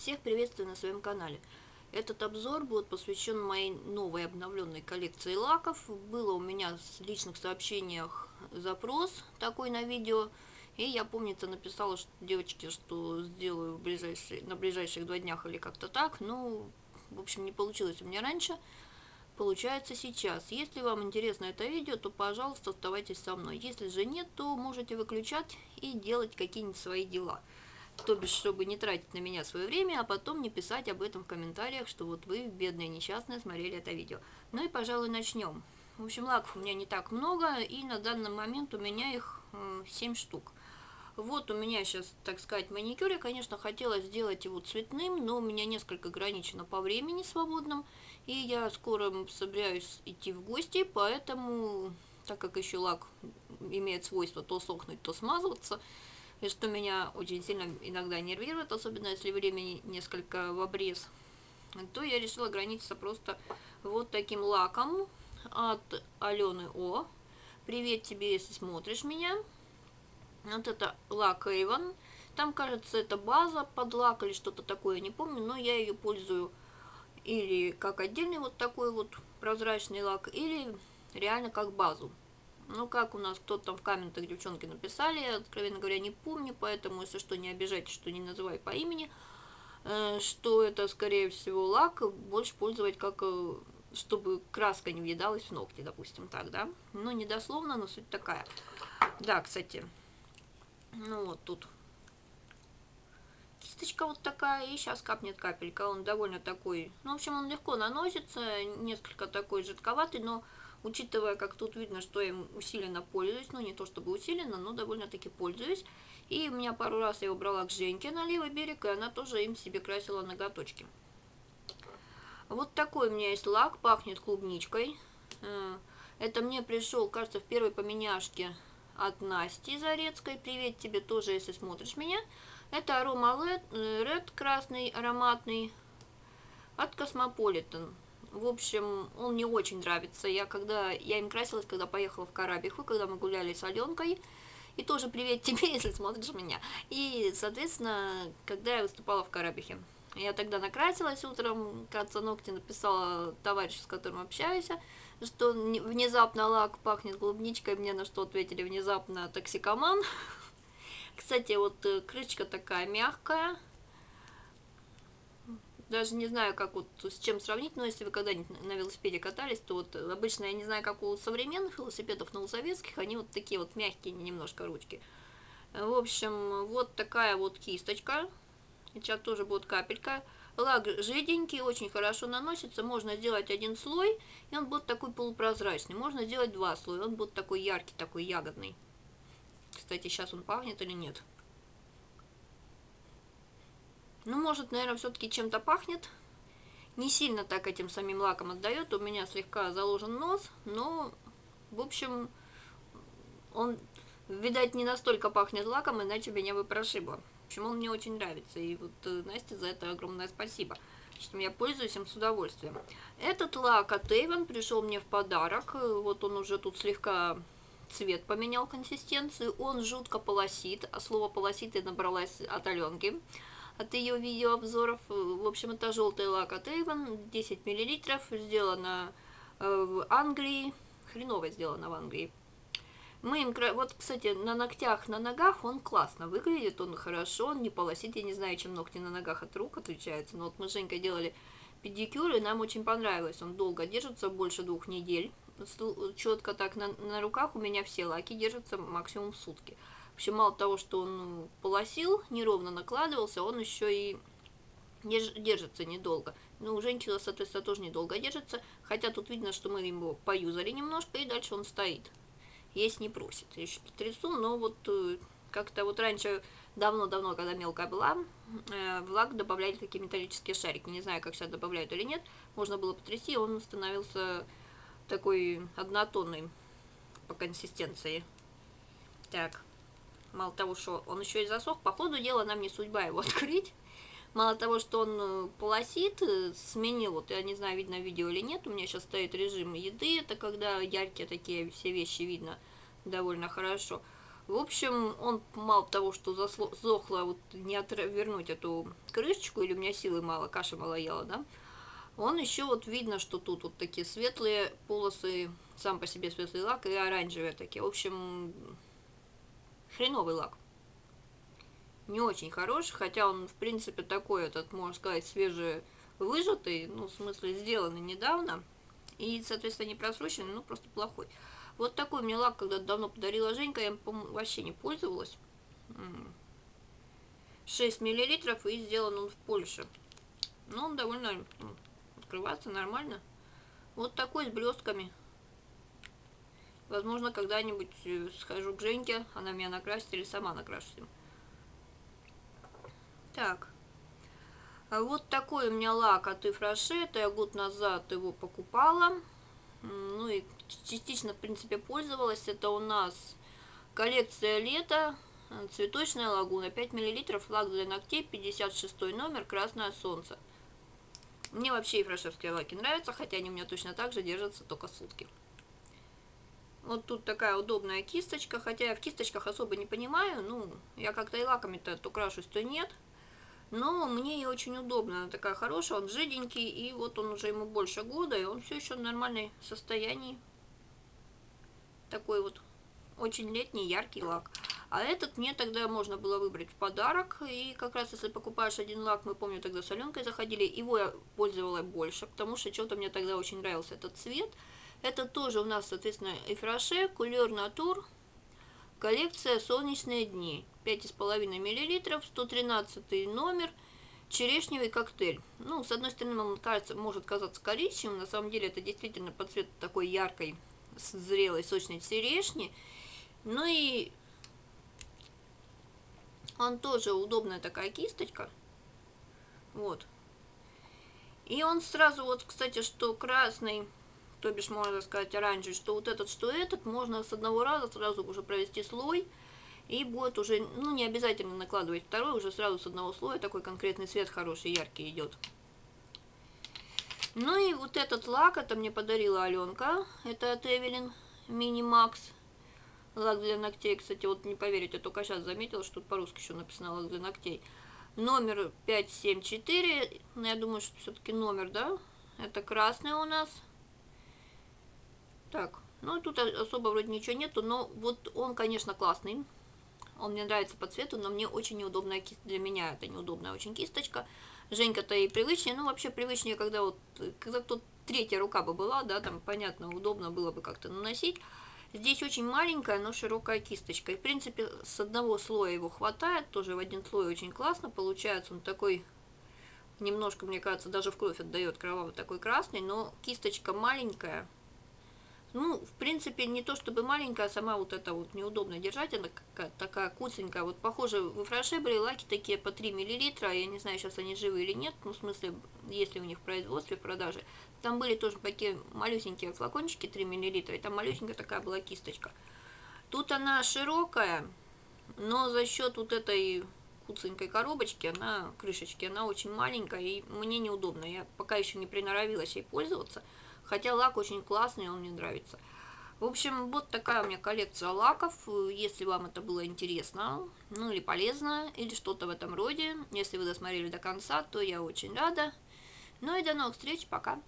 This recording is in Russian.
Всех приветствую на своем канале. Этот обзор будет посвящен моей новой обновленной коллекции лаков. Было у меня в личных сообщениях запрос такой на видео. И я, помнится, написала девочке, что сделаю на ближайших 2 днях или как-то так. Ну, в общем, не получилось у меня раньше. Получается сейчас. Если вам интересно это видео, то, пожалуйста, оставайтесь со мной. Если же нет, то можете выключать и делать какие-нибудь свои дела. То бишь, чтобы не тратить на меня свое время, а потом не писать об этом в комментариях, что вот вы, бедные несчастные, смотрели это видео. Ну и, пожалуй, начнем. В общем, лаков у меня не так много, и на данный момент у меня их 7 штук. Вот у меня сейчас, так сказать, маникюр. Я, конечно, хотела сделать его цветным, но у меня несколько ограничено по времени свободным, и я скоро собираюсь идти в гости, поэтому, так как еще лак имеет свойство то сохнуть, то смазываться, и что меня очень сильно иногда нервирует, особенно если времени несколько в обрез, то я решила ограничиться просто вот таким лаком от Алены О. Привет тебе, если смотришь меня. Вот это лак Эйвон. Там, кажется, это база под лак или что-то такое, не помню, но я ее пользую или как отдельный вот такой вот прозрачный лак, или реально как базу. Ну, как у нас кто-то там в комментах девчонки написали, я, откровенно говоря, не помню, поэтому, если что, не обижайтесь, что не называй по имени, что это, скорее всего, лак, больше пользовать как, чтобы краска не въедалась в ногти, допустим, так, да? Ну, не дословно, но суть такая. Да, кстати, ну вот тут кисточка вот такая, и сейчас капнет капелька, он довольно такой, ну, в общем, он легко наносится, несколько такой жидковатый, но... Учитывая, как тут видно, что я им усиленно пользуюсь, ну не то чтобы усиленно, но довольно-таки пользуюсь. И у меня пару раз я его брала к Женьке на левый берег, и она тоже им себе красила ноготочки. Вот такой у меня есть лак, пахнет клубничкой. Это мне пришел, кажется, в первой поменяшке от Насти Зарецкой. Привет тебе тоже, если смотришь меня. Это Aroma Red, красный, ароматный, от Cosmopolitan. В общем, он мне очень нравится. Я им красилась, когда поехала в Карабиху, когда мы гуляли с Аленкой. И тоже привет тебе, если смотришь меня. И, соответственно, когда я выступала в Карабихе. Я тогда накрасилась утром, кажется, ногти написала товарищу, с которым общаюсь, что внезапно лак пахнет клубничкой. Мне на что ответили: внезапно токсикоман. Кстати, вот крышечка такая мягкая. Даже не знаю, как вот с чем сравнить, но если вы когда-нибудь на велосипеде катались, то вот обычно, я не знаю, как у современных велосипедов, но у советских они вот такие вот мягкие немножко ручки. В общем, вот такая вот кисточка. Сейчас тоже будет капелька. Лак жиденький, очень хорошо наносится. Можно сделать 1 слой, и он будет такой полупрозрачный. Можно сделать 2 слоя, он будет такой яркий, такой ягодный. Кстати, сейчас он пахнет или нет? Ну, может, наверное, все-таки чем-то пахнет. Не сильно так этим самим лаком отдает. У меня слегка заложен нос, но, в общем, он, видать, не настолько пахнет лаком, иначе меня бы прошибло. В общем, он мне очень нравится. И вот Насте за это огромное спасибо. Что я пользуюсь им с удовольствием. Этот лак от Эйвон пришел мне в подарок. Вот он уже тут слегка цвет поменял, консистенцию. Он жутко полосит. А слово «полосит» я набралась от Аленки, от ее видеообзоров. В общем, это желтый лак от Эйвон, 10 мл, сделано в Англии, хреново сделано в Англии. Мы им, вот, кстати, на ногтях, на ногах он классно выглядит, он хорошо, он не полосит. Я не знаю, чем ногти на ногах от рук отличаются, но вот мы с Женькой делали педикюр, и нам очень понравилось, он долго держится, больше 2 недель, четко так. На руках у меня все лаки держатся максимум в сутки. В общем, мало того, что он полосил, неровно накладывался, он еще и держится недолго. Ну, у женщины, соответственно, тоже недолго держится. Хотя тут видно, что мы его поюзали немножко, и дальше он стоит. Есть не просит. Я еще потрясу, но вот как-то вот раньше, давно-давно, когда мелкая была, в лак добавляли такие металлические шарики. Не знаю, как сейчас добавляют или нет. Можно было потрясти, он становился такой однотонный по консистенции. Так. Мало того, что он еще и засох, по ходу дела нам не судьба его открыть. Мало того, что он полосит, сменил, вот я не знаю, видно видео или нет, у меня сейчас стоит режим еды, это когда яркие такие все вещи видно довольно хорошо. В общем, он мало того, что засохла, вот не отвернуть эту крышечку, или у меня силы мало, каша мало ела, да? Он еще вот видно, что тут вот такие светлые полосы, сам по себе светлый лак, и оранжевые такие. В общем, хреновый лак. Не очень хороший, хотя он, в принципе, такой этот, можно сказать, свежевыжатый, ну, в смысле, сделанный недавно. И, соответственно, не просроченный, ну, просто плохой. Вот такой мне лак когда-то давно подарила Женька, я им вообще не пользовалась. 6 миллилитров, и сделан он в Польше. Но он довольно открывается нормально. Вот такой, с блестками. Возможно, когда-нибудь схожу к Женьке, она меня накрасит или сама накрасит им. Так. А вот такой у меня лак от Ифраши. Это я год назад его покупала. Ну и частично, в принципе, пользовалась. Это у нас коллекция лета. Цветочная лагуна. 5 мл. Лак для ногтей. 56 номер. Красное солнце. Мне вообще ифрашевские лаки нравятся. Хотя они у меня точно так же держатся только сутки. Вот тут такая удобная кисточка. Хотя я в кисточках особо не понимаю. Ну, я как-то и лаками-то то крашусь, то нет. Но мне ее очень удобно, она такая хорошая, он жиденький, и вот он уже ему больше года, и он все еще в нормальном состоянии. Такой вот очень летний, яркий лак. А этот мне тогда можно было выбрать в подарок, и как раз если покупаешь один лак, мы, помню, тогда с Аленкой заходили, его я пользовалась больше, потому что что-то мне тогда очень нравился этот цвет. Это тоже у нас, соответственно, Ифраши, Couleur Nature. Коллекция «Солнечные дни». 5,5 мл, 113 номер, черешневый коктейль. Ну, с одной стороны, он кажется, может казаться коричневым, на самом деле это действительно под цвет такой яркой, зрелой, сочной черешни. Ну и он тоже удобная такая кисточка. Вот. И он сразу, вот, кстати, что красный... То бишь, можно сказать, оранжевый, что вот этот, что этот, можно с одного раза сразу уже провести слой. И будет уже, ну, не обязательно накладывать второй, уже сразу с одного слоя такой конкретный цвет хороший, яркий идет. Ну и вот этот лак, это мне подарила Аленка. Это от Evelyn Mini Max. Лак для ногтей, кстати, вот не поверите, я только сейчас заметила, что тут по-русски еще написано лак для ногтей. Номер 574, ну, я думаю, что все-таки номер, да? Это красный у нас. Так, ну тут особо вроде ничего нету, но вот он, конечно, классный. Он мне нравится по цвету, но мне очень неудобная кисточка. Для меня это неудобная очень кисточка. Женька-то и привычнее, ну вообще привычнее, когда вот, когда тут третья рука бы была, да, там, понятно, удобно было бы как-то наносить. Здесь очень маленькая, но широкая кисточка. И, в принципе, с одного слоя его хватает, тоже в один слой очень классно получается. Он такой... Немножко, мне кажется, даже в кровь отдает кровавый такой красный, но кисточка маленькая. Ну, в принципе, не то чтобы маленькая, а сама вот эта вот неудобно держать, она какая-то такая куценькая. Вот, похоже, в Ифраши были лаки такие по 3 мл, я не знаю, сейчас они живы или нет, ну, в смысле, если у них в производстве, в продаже. Там были тоже такие малюсенькие флакончики 3 мл, и там малюсенькая такая была кисточка. Тут она широкая, но за счет вот этой куценькой коробочки, она, крышечки, она очень маленькая, и мне неудобно, я пока еще не приноровилась ей пользоваться. Хотя лак очень классный, он мне нравится. В общем, вот такая у меня коллекция лаков. Если вам это было интересно, ну или полезно, или что-то в этом роде. Если вы досмотрели до конца, то я очень рада. Ну и до новых встреч, пока!